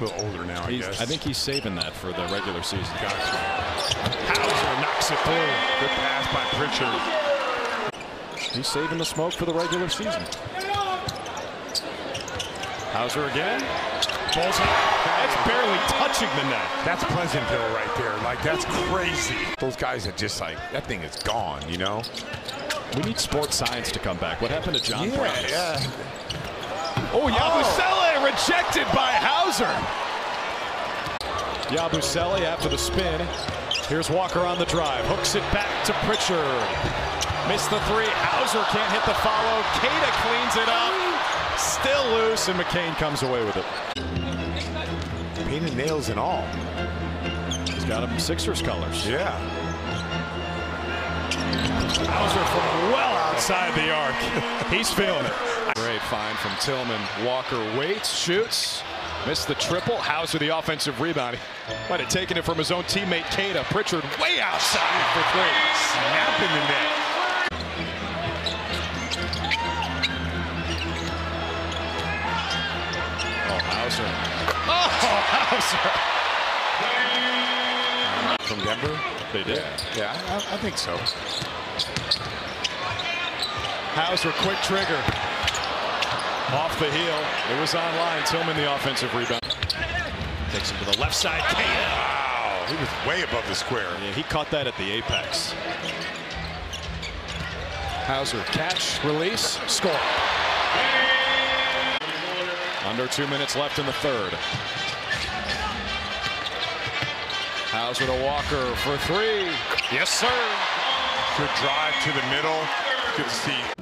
a little older now, I guess. I think he's saving that for the regular season. Gotcha. Hauser knocks it through. Good pass by Pritchard. He's saving the smoke for the regular season. Hauser again. That's barely touching the net. That's Pleasantville right there. Like, that's crazy. Those guys are just like, that thing is gone, you know? We need sports science to come back. What happened to John Price? Yeah. Oh, Yabusele rejected by Hauser. Yabusele after the spin. Here's Walker on the drive. Hooks it back to Pritchard. Missed the three. Hauser can't hit the follow. Keita cleans it up. Still loose, and McCain comes away with it. Painted nails and all. He's got him Sixers colors. Yeah. Hauser from well outside the arc. He's feeling it. Great find from Tillman. Walker waits, shoots, missed the triple. Hauser the offensive rebound. He might have taken it from his own teammate Keita. Pritchard way outside for three. Snapping the net. Oh, Hauser. Oh, Hauser. From Denver? They did. Yeah, I think so. Hauser, quick trigger. Off the heel. It was online. Tillman the offensive rebound. Takes him to the left side. Keita. Wow. He was way above the square. Yeah, he caught that at the apex. Hauser, catch, release, score. Under 2 minutes left in the third. Hauser to Walker for three. Yes, sir. Good drive to the middle. Good to see.